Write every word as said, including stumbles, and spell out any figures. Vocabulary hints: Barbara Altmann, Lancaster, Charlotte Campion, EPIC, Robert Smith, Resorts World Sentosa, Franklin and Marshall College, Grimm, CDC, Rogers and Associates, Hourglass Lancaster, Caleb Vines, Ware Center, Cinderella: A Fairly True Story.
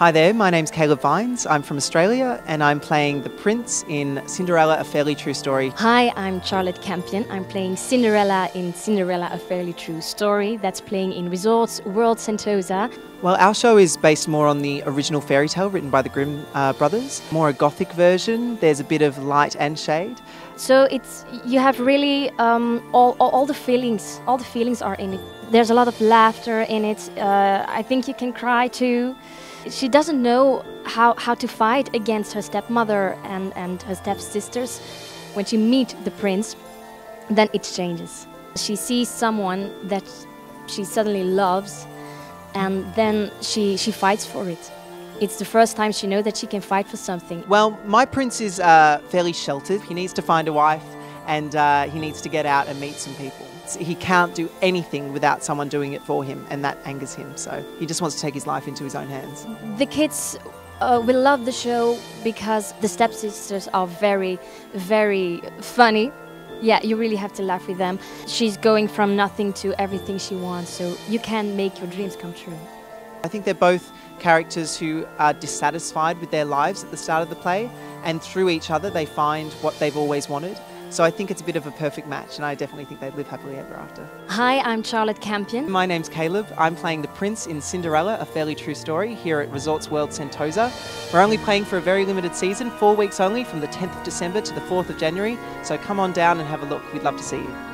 Hi there, my name's Caleb Vines, I'm from Australia and I'm playing the Prince in Cinderella: A Fairly True Story. Hi, I'm Charlotte Campion, I'm playing Cinderella in Cinderella: A Fairly True Story, that's playing in Resorts World Sentosa. Well, our show is based more on the original fairy tale written by the Grimm uh, brothers, more a gothic version, there's a bit of light and shade. So it's, you have really um, all, all, all the feelings, all the feelings are in it. There's a lot of laughter in it, uh, I think you can cry too. She doesn't know how, how to fight against her stepmother and, and her stepsisters. When she meets the prince, then it changes. She sees someone that she suddenly loves and then she, she fights for it. It's the first time she knows that she can fight for something. Well, my prince is uh, fairly sheltered. He needs to find a wife and uh, he needs to get out and meet some people. He can't do anything without someone doing it for him, and that angers him, so he just wants to take his life into his own hands. The kids uh, will love the show because the stepsisters are very, very funny. Yeah, you really have to laugh with them. She's going from nothing to everything she wants, so you can make your dreams come true. I think they're both characters who are dissatisfied with their lives at the start of the play, and through each other they find what they've always wanted. So I think it's a bit of a perfect match, and I definitely think they'd live happily ever after. Hi, I'm Charlotte Campion. My name's Caleb. I'm playing the Prince in Cinderella: A Fairly True Story here at Resorts World Sentosa. We're only playing for a very limited season, four weeks only, from the tenth of December to the fourth of January. So come on down and have a look. We'd love to see you.